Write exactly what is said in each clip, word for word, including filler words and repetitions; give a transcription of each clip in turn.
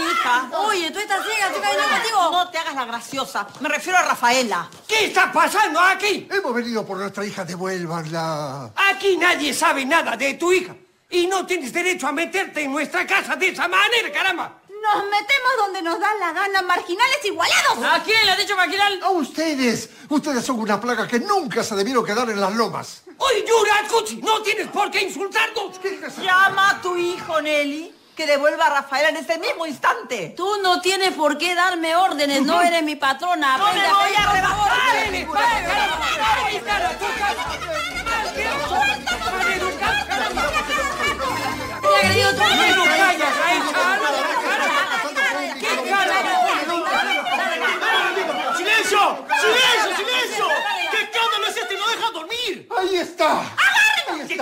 hija. Oye, tú estás ciega, estoy cayendo contigo. No te hagas la graciosa. Me refiero a Rafaela. ¿Qué está pasando aquí? Hemos venido por nuestra hija, devuélvanla. Aquí nadie sabe nada de tu hija. Y no tienes derecho a meterte en nuestra casa de esa manera, caramba. Nos metemos donde nos dan la gana, marginales igualados. ¿A quién le has dicho marginal? A ustedes. Ustedes son una plaga que nunca se debieron quedar en las lomas. ¡Oye, Yurakuchi! ¡No tienes por qué insultarnos! Llama a tu hijo, Nelly, que devuelva a Rafaela en este mismo instante. Tú no tienes por qué darme órdenes, no eres mi patrona. ¡No me voy a rebajar! ¡Silencio! ¡Silencio! ¡Silencio! ¡Qué escándalo es este! ¡No deja dormir! ¡Ahí está! ¡Agarra! ¿Qué?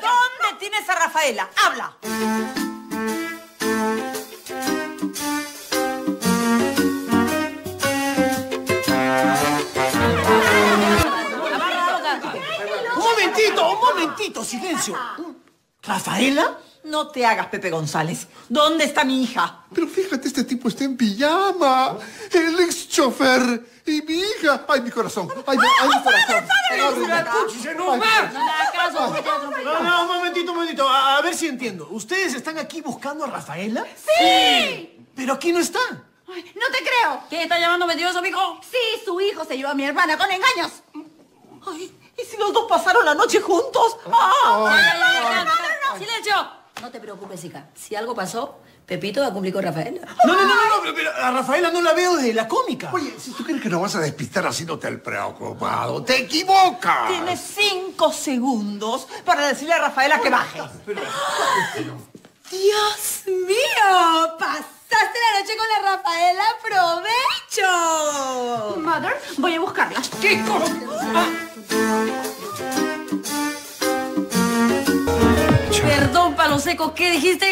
¿Dónde tienes a Rafaela? ¡Habla! ¡Un momentito! ¡Un momentito! ¡Silencio! ¿Rafaela? No te hagas, Pepe González. ¿Dónde está mi hija? Pero fíjate, este tipo está en pijama. El ex chofer y mi hija. ¡Ay, mi corazón! ¡Ay, ay, mi corazón! No, no, un momentito, un momentito. A, a ver si entiendo. ¿Ustedes están aquí buscando a Rafaela? ¡Sí! Pero aquí no está. Ay, no te creo. ¿Qué está llamando mentiroso, mijo? Sí, su hijo se llevó a mi hermana con engaños. Ay, ¿y si los dos pasaron la noche juntos? ¡Ah! ¡No, no, no, no! ¡Silencio! No te preocupes, hija. Si algo pasó, Pepito va a cumplir con Rafaela. No, no, no, no, no, pero a Rafaela no la veo desde la cómica. Oye, si tú crees que nos vas a despistar haciéndote el preocupado, ¡te equivocas! Tienes cinco segundos para decirle a Rafaela que baje. ¡Dios mío! ¡Pasaste la noche con la Rafaela! ¡Provecho! Mother, voy a buscarla. ¡Qué cosa! Perdón, Paloseco, ¿qué dijiste?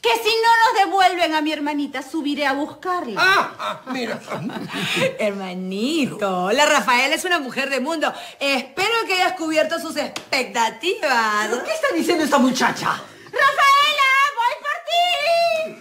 Que si no nos devuelven a mi hermanita, subiré a buscarla. Ah, ah, mira. Hermanito, la Rafaela es una mujer de mundo. Espero que hayas cubierto sus expectativas. ¿Qué está diciendo esta muchacha? ¡Rafaela, voy por ti!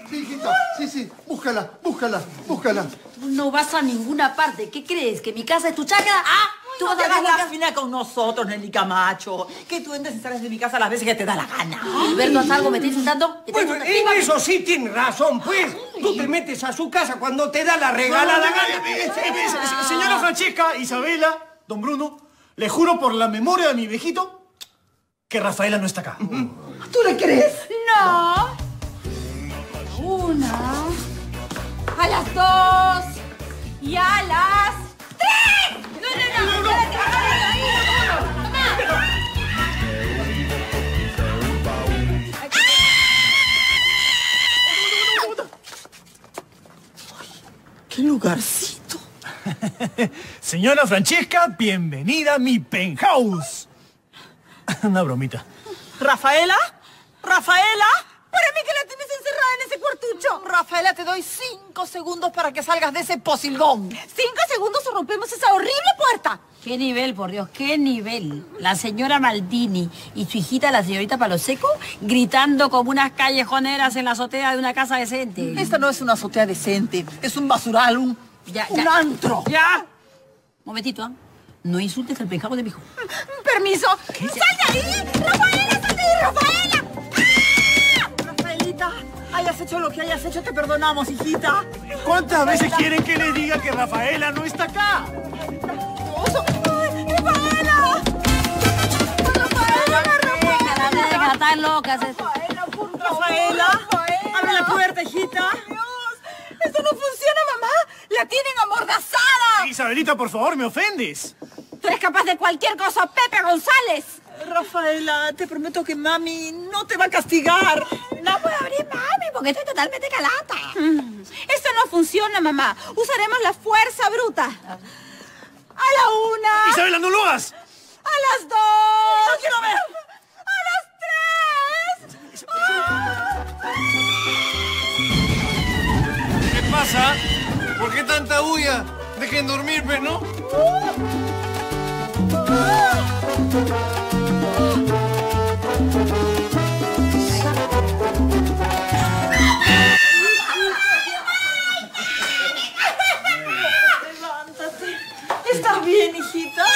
Sí, hijita, sí, sí, búscala, búscala, búscala. Tú no vas a ninguna parte. ¿Qué crees? ¿Que mi casa es tu chacra? ¡Ah! Tú no vas a hagas la fina con nosotros, Nelly Camacho. Que tú entres y sales de mi casa las veces que te da la gana. Alberto, ¿haz algo? ¿Me estás insultando? Bueno, en eso sí tienes razón, pues. Ay. Tú te metes a su casa cuando te da la regalada no, no, no, gana. Eh, eh, eh, señora Francesca, Isabela, don Bruno, le juro por la memoria de mi viejito que Rafaela no está acá. ¿Tú le crees? No. Una. A las dos. Y a las... ¡Qué lugarcito! Señora Francesca, bienvenida a mi penthouse. Una bromita. ¿Rafaela? ¿Rafaela? Para mí que la tienes encerrada en ese cuartucho. Rafaela, te doy cinco segundos para que salgas de ese posilgón. Cinco segundos o rompemos esa horrible puerta. Qué nivel, por Dios, qué nivel. La señora Maldini y su hijita, la señorita Paloseco, gritando como unas callejoneras en la azotea de una casa decente. Esta no es una azotea decente, es un basural, un, ya, un ya. antro. Ya. Momentito, ¿eh? No insultes al penjado de mi hijo. Permiso. ¿Qué? ¡Sal de ahí! ¡Rafaela, sal de ahí, Rafaela! Hayas hecho lo que hayas hecho, te perdonamos, hijita. ¿Cuántas veces quieren que le diga que Rafaela no está acá? ¡Rafaela! ¡Rafaela, Rafaela! ¡Me deja tan loca! ¡Rafaela, por favor! ¡Rafaela! ¡Abre la puerta, hijita! ¡Dios! ¡Esto no funciona, mamá! ¡La tienen amordazada! Isabelita, por favor, me ofendes. Tú eres capaz de cualquier cosa, Pepe González. Rafaela, te prometo que mami no te va a castigar. No puedo abrir, mami, porque estoy totalmente calata. Mm. Esto no funciona, mamá. Usaremos la fuerza bruta. A la una. Isabela, no lo hagas. A las dos. No quiero ver. A las tres. Oh. ¿Qué pasa? ¿Por qué tanta bulla? Dejen dormir, pues, ¿no? Oh. Oh. ¡Ay! bien, hijita? ¡No,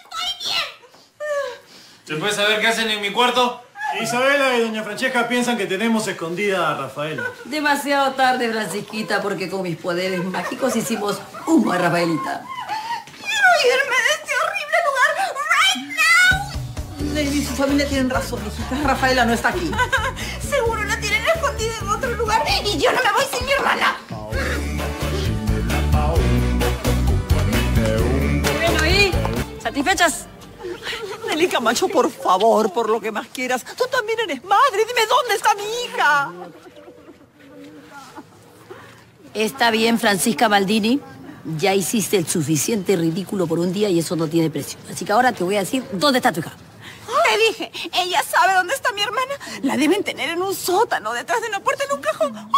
estoy bien! ¿Se puede saber qué hacen en mi cuarto? Isabela y doña Francesca piensan que tenemos escondida a Rafaela. Demasiado tarde, Francisquita, porque con mis poderes mágicos hicimos humo a Rafaelita. ¡Quiero irme de este horrible lugar right now! Nelly y su familia tienen razón, hijita. Rafaela no está aquí. Seguro la tienen escondida en otro lugar y yo no me voy sin mi hermana. Bueno, ¿y? ¿Satisfechas? Nelly Camacho, por favor, por lo que más quieras. Tú también eres madre. Dime dónde está mi hija. Está bien, Francisca Baldini. Ya hiciste el suficiente ridículo por un día y eso no tiene precio. Así que ahora te voy a decir dónde está tu hija. Le dije, ella sabe dónde está mi hermana. La deben tener en un sótano, detrás de una puerta, en un cajón. ¡Mamá!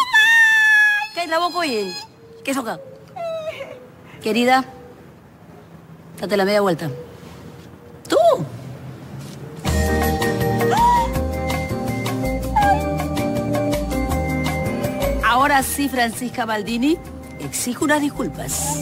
Cae la boca, oye. ¿Qué es acá? Querida, date la media vuelta. ¡Tú! Ahora sí, Francisca Baldini, exijo unas disculpas.